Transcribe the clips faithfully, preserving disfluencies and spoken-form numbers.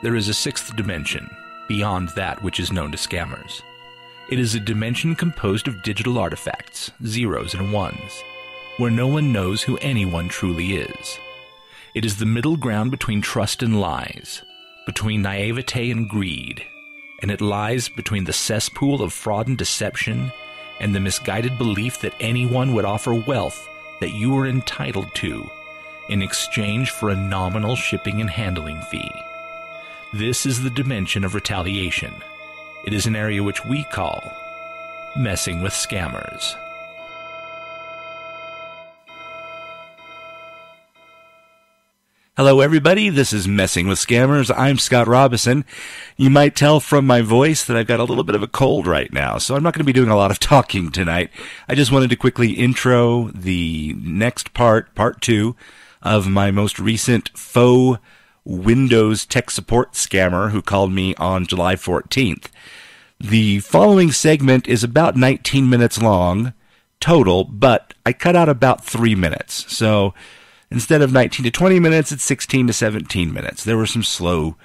There is a sixth dimension, beyond that which is known to scammers. It is a dimension composed of digital artifacts, zeros and ones, where no one knows who anyone truly is. It is the middle ground between trust and lies, between naivete and greed, and it lies between the cesspool of fraud and deception and the misguided belief that anyone would offer wealth that you are entitled to in exchange for a nominal shipping and handling fee. This is the dimension of retaliation. It is an area which we call messing with scammers. Hello everybody, this is Messing with Scammers. I'm Scott Robison. You might tell from my voice that I've got a little bit of a cold right now, so I'm not going to be doing a lot of talking tonight. I just wanted to quickly intro the next part, part two, of my most recent faux Windows tech support scammer who called me on July fourteenth. The following segment is about nineteen minutes long total, but I cut out about three minutes, so instead of nineteen to twenty minutes, it's sixteen to seventeen minutes. There were some slow,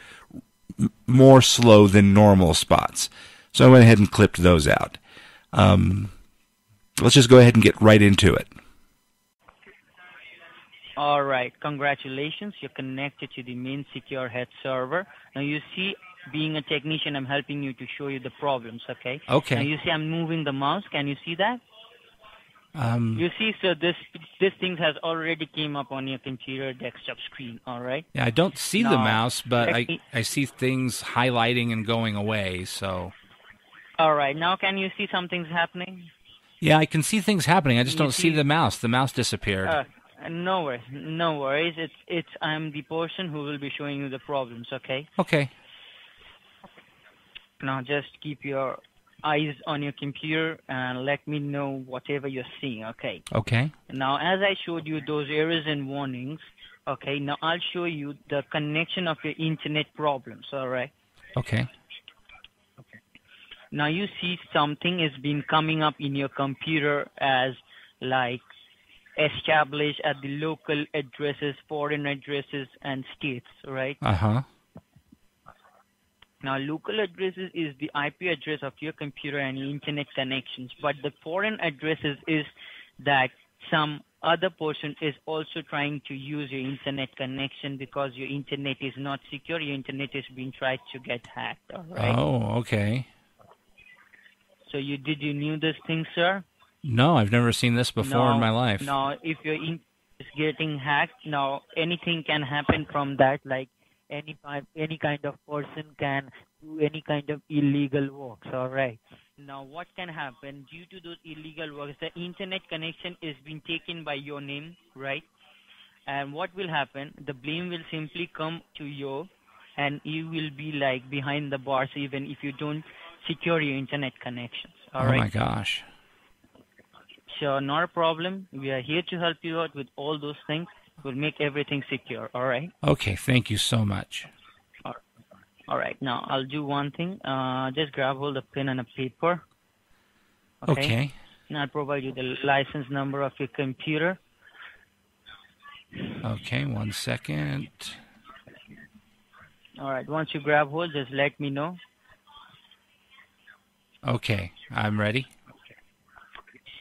more slow than normal spots. So I went ahead and clipped those out. Um, let's just go ahead and get right into it. All right. Congratulations. You're connected to the main secure head server. Now you see, being a technician, I'm helping you to show you the problems, okay? Okay. Now you see I'm moving the mouse. Can you see that? Um, you see, so this this thing has already came up on your computer desktop screen, all right? Yeah, I don't see now, the mouse, but I, I see things highlighting and going away, so. All right, now can you see something's happening? Yeah, I can see things happening. I just you don't see, see the mouse. The mouse disappeared. Uh, no worries, no worries. It's, it's, I'm the person who will be showing you the problems, okay? Okay. Now just keep your eyes on your computer and let me know whatever you're seeing, okay? Okay. Now, as I showed you those errors and warnings, okay, now I'll show you the connection of your internet problems, all right? Okay. Okay. Now, you see something has been coming up in your computer as, like, established at the local addresses, foreign addresses, and states, right? Uh-huh. Now, local addresses is the I P address of your computer and internet connections, but the foreign addresses is that some other person is also trying to use your internet connection because your internet is not secure. Your internet is being tried to get hacked. All right? Oh, okay. So you did you knew this thing, sir? No, I've never seen this before no, in my life. No, if your internet is getting hacked, now anything can happen from that, like Any kind, any kind of person can do any kind of illegal works, all right? Now, what can happen due to those illegal works? The internet connection is being taken by your name, right? And what will happen? The blame will simply come to you, and you will be, like, behind the bars even if you don't secure your internet connections, all right? Oh, my gosh. So, not a problem. We are here to help you out with all those things. We'll make everything secure, all right? Okay, thank you so much. All right, now I'll do one thing. Uh, just grab hold of a pen and a paper. Okay. Okay. And I'll provide you the license number of your computer. Okay, one second. All right, once you grab hold, just let me know. Okay, I'm ready.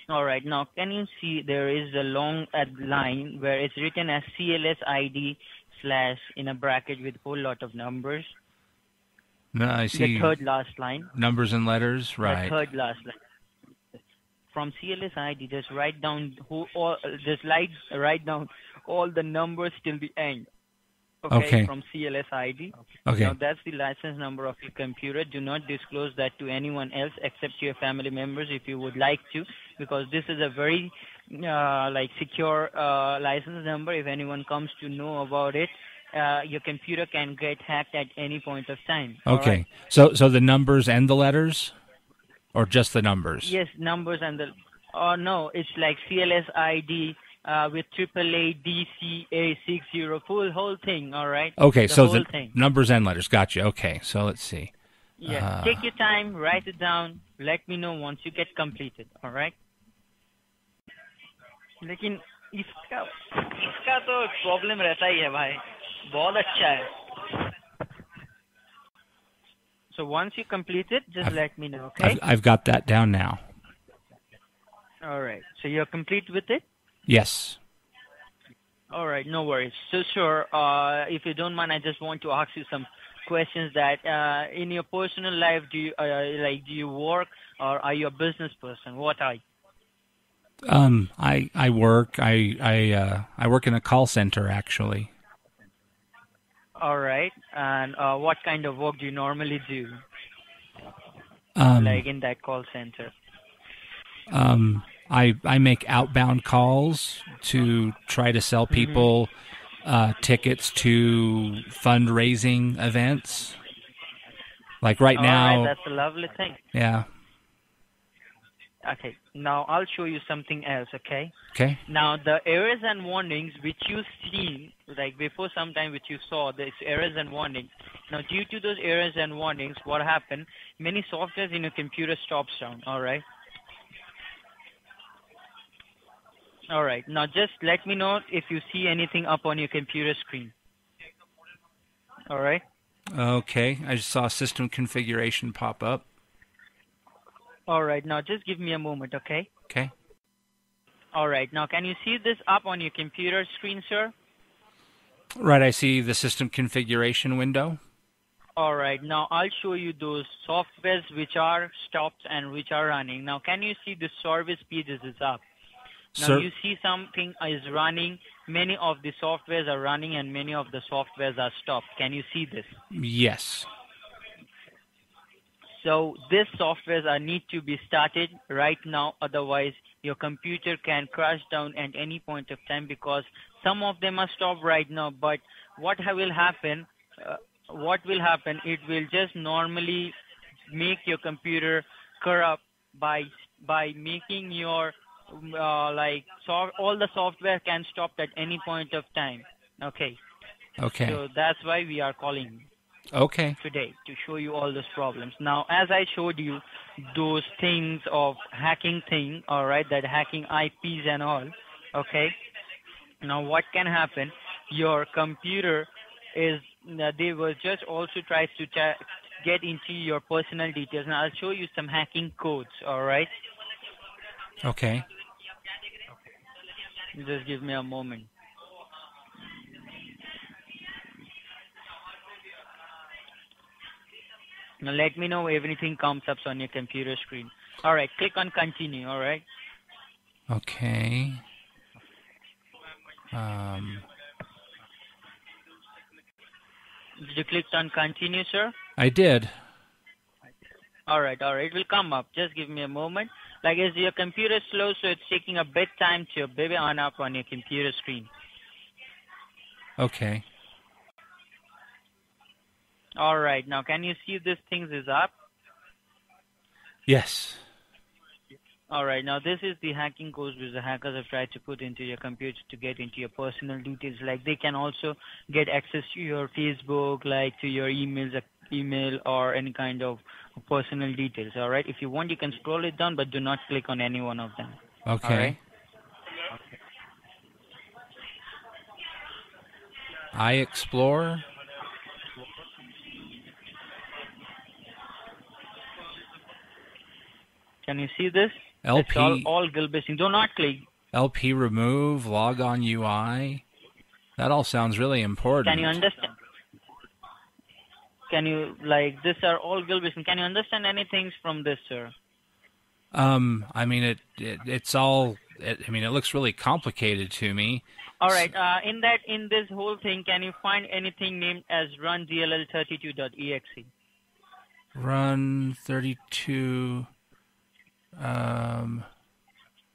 All right, now can you see there is a long line where it's written as C L S I D slash in a bracket with a whole lot of numbers? No, I see. The third last line. Numbers and letters, right. The third last line. From C L S I D, just write down, who, all, just like, write down all the numbers till the end. Okay, okay. From C L S I D. Okay. Now that's the license number of your computer. Do not disclose that to anyone else except your family members if you would like to, because this is a very uh, like secure uh, license number. If anyone comes to know about it, uh, your computer can get hacked at any point of time. Okay. Right? So so the numbers and the letters, or just the numbers? Yes, numbers and the. Oh no, it's like C L S I D. Uh, with triple A D C A six zero full whole thing, all right? Okay, the so the thing. Numbers and letters, gotcha. Okay, so let's see. Yeah, uh, take your time, write it down. Let me know once you get completed, all right? लेकिन इसका इसका तो problem रहता ही है भाई, बहुत अच्छा है. So once you complete it, just I've, let me know, okay? I've, I've got that down now. All right. So you're complete with it? Yes. All right. No worries. So sure, uh, if you don't mind, I just want to ask you some questions that uh, in your personal life, do you, uh, like, do you work or are you a business person? What are you? Um, I, I work. I, I, uh, I work in a call center, actually. All right. And uh, what kind of work do you normally do? Um, like in that call center? Um, I, I make outbound calls to try to sell people mm-hmm. uh, tickets to fundraising events. Like right All now. Right, that's a lovely thing. Yeah. Okay. Now I'll show you something else, okay? Okay. Now the errors and warnings which you see, like before sometime which you saw, there's errors and warnings. Now due to those errors and warnings, what happened? Many softwares in your computer stops down, all right? All right. Now just let me know if you see anything up on your computer screen. All right? Okay. I just saw system configuration pop up. All right. Now, just give me a moment, okay? Okay. All right. Now, can you see this up on your computer screen, sir? Right. I see the system configuration window. All right. Now, I'll show you those softwares which are stopped and which are running. Now, can you see the service pages is up? Now, sir, you see something is running. Many of the softwares are running and many of the softwares are stopped. Can you see this? Yes. So these softwares are need to be started right now, otherwise your computer can crash down at any point of time because some of them are stopped right now. But what will happen, uh, what will happen, it will just normally make your computer corrupt by by making your, uh, like, so all the software can stop at any point of time. Okay. Okay. So that's why we are calling you. Okay. Today to show you all those problems. Now, as I showed you those things of hacking thing, all right, that hacking I Ps and all, okay. Now, what can happen? Your computer is, they will just also try to get into your personal details. Now, I'll show you some hacking codes, all right. Okay. Okay. Just give me a moment. Now let me know if anything comes up on your computer screen. All right, click on continue, all right? Okay. Um, did you click on continue, sir? I did. All right, all right, it will come up. Just give me a moment. Like, is your computer slow, so it's taking a bit time to baby on up on your computer screen. Okay. All right. Now, can you see this things is up? Yes. All right. Now, this is the hacking codes which the hackers have tried to put into your computer to get into your personal details. Like, they can also get access to your Facebook, like to your emails, email or any kind of personal details. All right. If you want, you can scroll it down, but do not click on any one of them. Okay. All right? Okay. I explore. Can you see this? L P. It's all, all gilbishing. Do not click. L P remove, log on U I. That all sounds really important. Can you understand? Can you, like, this are all gilbishing. Can you understand anything from this, sir? Um, I mean, it, it it's all, it, I mean, it looks really complicated to me. All right. Uh, in that, in this whole thing, can you find anything named as run D L L thirty-two dot E X E? Run thirty-two. Um,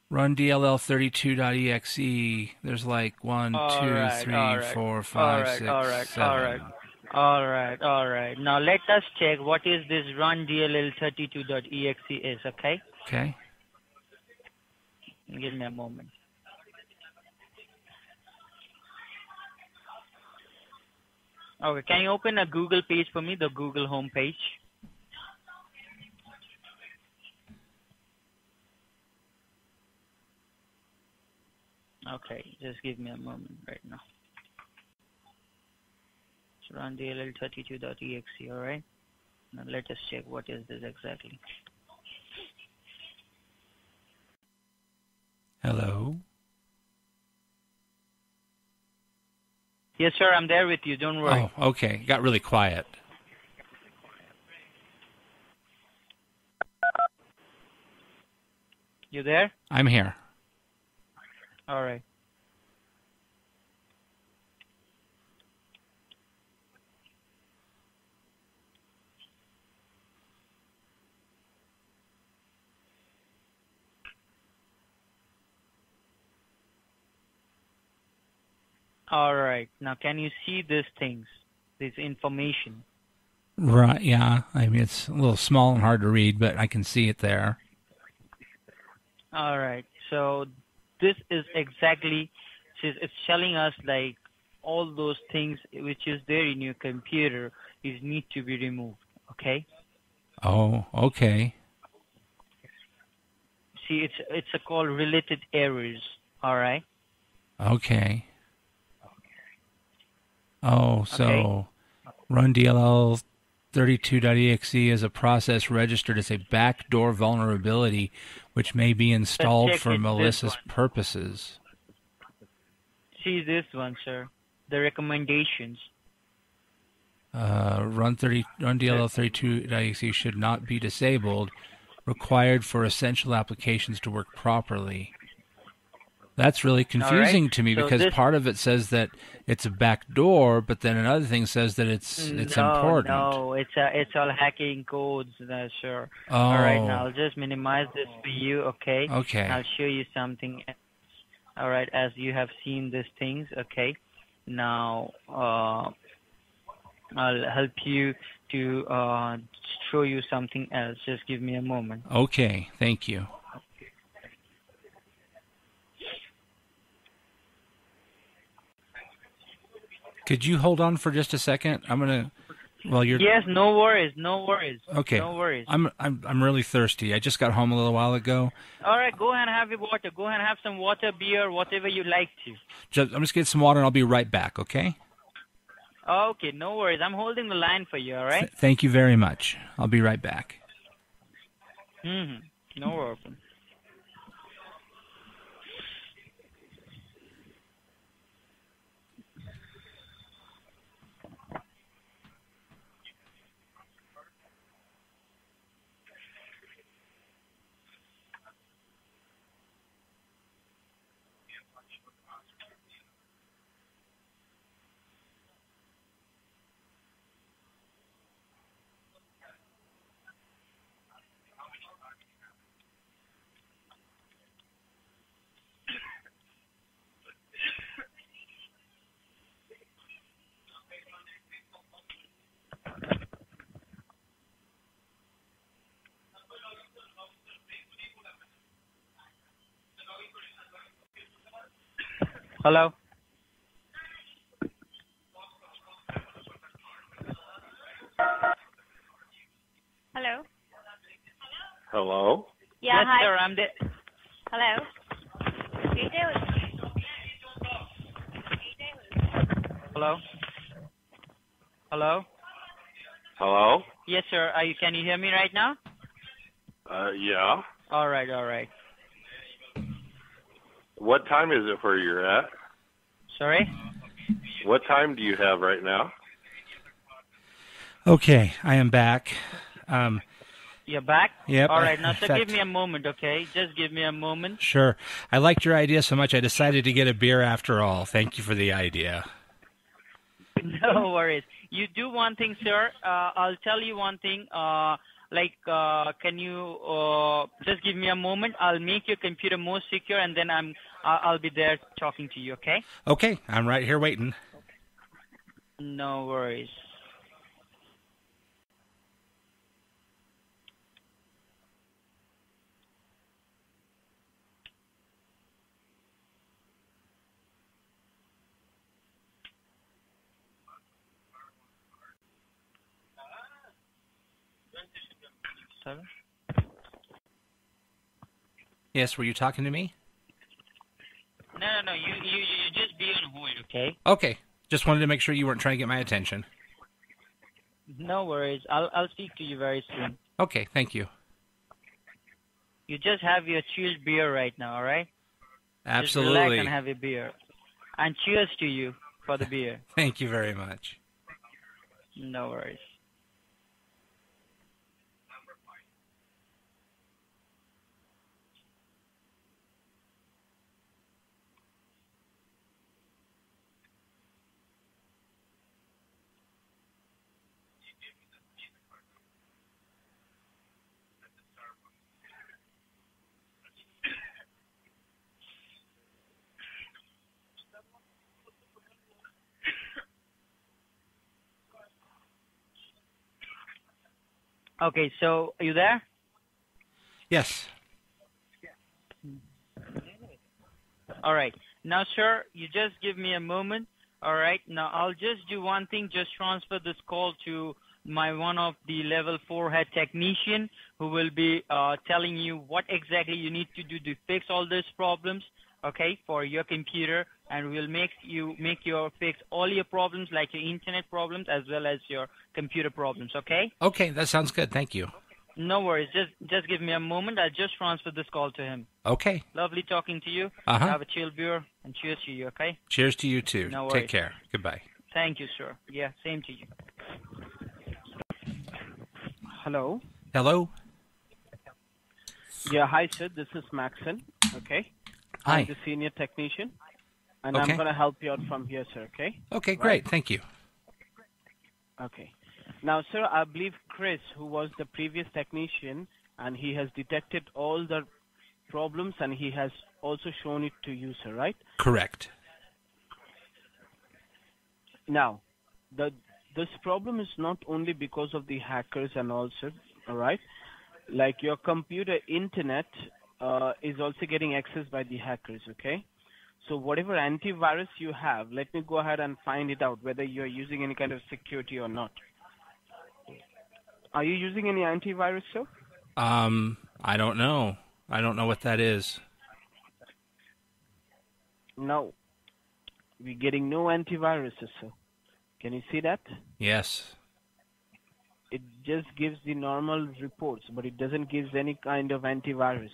run D L L thirty-two dot E X E. There's like one, all two, right, three, right, four, five, all right, six, all right, seven. All right, all right, all right. Now let us check what is this run D L L thirty-two dot E X E is. Okay. Okay. Give me a moment. Okay. Can you open a Google page for me? The Google homepage. Okay, just give me a moment right now. It's run D L L thirty-two dot E X E, all right? Now let us check what is this exactly. Hello. Yes, sir, I'm there with you. Don't worry. Oh, okay. Got really quiet. You there? I'm here. All right. All right. Now, can you see these things, this information? Right. Yeah. I mean, it's a little small and hard to read, but I can see it there. All right. So this is exactly, it's telling us like all those things which is there in your computer is need to be removed. Okay. Oh. Okay. See, it's it's a called related errors. All right. Okay. Oh, so okay. run D L L thirty-two dot E X E is a process registered as a backdoor vulnerability, which may be installed for malicious purposes. See this one, sir. The recommendations. Uh, run D L L thirty-two dot E X E should not be disabled. Required for essential applications to work properly. That's really confusing right. to me so because part of it says that it's a backdoor, but then another thing says that it's it's no, important. No, it's a, it's all hacking codes, uh, sir. Oh. All right, now I'll just minimize this for you, okay? Okay. I'll show you something else. All right, as you have seen these things, okay? Now uh, I'll help you to uh, show you something else. Just give me a moment. Okay, thank you. Could you hold on for just a second? I'm gonna. Well, you're. Yes, no worries, no worries. Okay. No worries. I'm I'm I'm really thirsty. I just got home a little while ago. All right, go ahead and have your water. Go ahead and have some water, beer, whatever you like to. Just, I'm just getting some water, and I'll be right back. Okay. Okay, no worries. I'm holding the line for you. All right. Th thank you very much. I'll be right back. Mm-hmm. No problem. Hello. Hello. Hello. Yeah, yes, hi. Sir, I'm there. Hello. Hello. Hello. Hello. Yes, sir. Are you, can you hear me right now? Uh, yeah. All right. All right. What time is it where you're at? Sorry? What time do you have right now? Okay, I am back. Um, you're back? Yep. All right, now, so give me a moment, okay? Just give me a moment. Sure. I liked your idea so much I decided to get a beer after all. Thank you for the idea. No worries. You do one thing, sir. Uh, I'll tell you one thing. Uh, Like, uh, can you uh, just give me a moment? I'll make your computer more secure, and then I'm I'll be there talking to you. Okay? Okay, I'm right here waiting. No worries. Yes, were you talking to me? No, no, no. You, you, you just be on hold, okay? Okay. Just wanted to make sure you weren't trying to get my attention. No worries. I'll, I'll speak to you very soon. Okay, thank you. You just have your chilled beer right now, all right? Absolutely. Just relax and have a beer. And cheers to you for the beer. Thank you very much. No worries. Okay, so are you there? Yes. All right. Now, sir, you just give me a moment. All right. Now, I'll just do one thing. Just transfer this call to my one of the level four head technician who will be uh, telling you what exactly you need to do to fix all these problems, okay, for your computer, and we'll make you make your fix all your problems, like your internet problems as well as your computer problems, okay? Okay, that sounds good. Thank you. No worries. Just just give me a moment. I'll just transfer this call to him. Okay. Lovely talking to you. Uh-huh. Have a chill beer, and cheers to you, okay? Cheers to you, too. No worries. Take care. Goodbye. Thank you, sir. Yeah, same to you. Hello? Hello? Yeah, hi, sir. This is Maxson, okay? Hi. I'm the senior technician. And okay. I'm going to help you out from here, sir, okay? Okay, great. Right. Thank you. Okay. Now, sir, I believe Chris, who was the previous technician, and he has detected all the problems, and he has also shown it to you, sir, right? Correct. Now, the this problem is not only because of the hackers and all, sir, all right? Like your computer internet uh, is also getting accessed by the hackers, okay? So whatever antivirus you have, let me go ahead and find it out, whether you're using any kind of security or not. Are you using any antivirus, sir? Um, I don't know. I don't know what that is. No. We're getting no antiviruses, sir. Can you see that? Yes. It just gives the normal reports, but it doesn't give any kind of antivirus.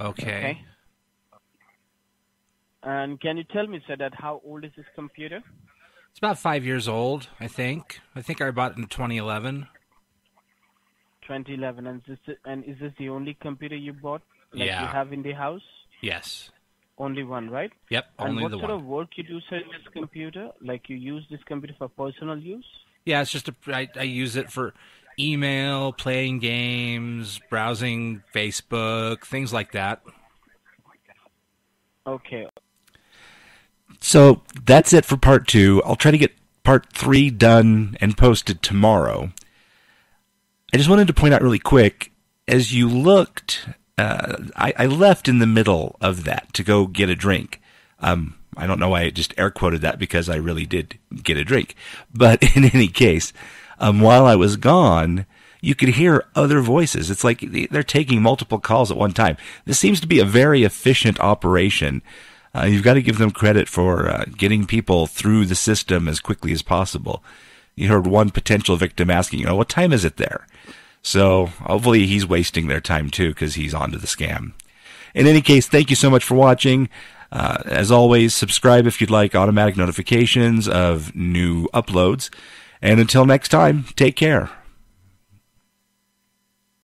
Okay. Okay. And can you tell me, sir, that how old is this computer? It's about five years old, I think. I think I bought it in twenty eleven. twenty eleven. And is this, and is this the only computer you bought? Like yeah. You have in the house? Yes. Only one, right? Yep, only the one. And what sort of work you do, sir, in this computer? Like you use this computer for personal use? Yeah, it's just a, I, I use it for email, playing games, browsing Facebook, things like that. Okay. So that's it for part two. I'll try to get part three done and posted tomorrow. I just wanted to point out really quick, as you looked, uh, I, I left in the middle of that to go get a drink. Um, I don't know why I just air quoted that because I really did get a drink. But in any case, um, while I was gone, you could hear other voices. It's like they're taking multiple calls at one time. This seems to be a very efficient operation. Uh, you've got to give them credit for uh, getting people through the system as quickly as possible. You heard one potential victim asking, you know, what time is it there? So hopefully he's wasting their time too because he's onto the scam. In any case, thank you so much for watching. Uh, as always, subscribe if you'd like automatic notifications of new uploads. And until next time, take care.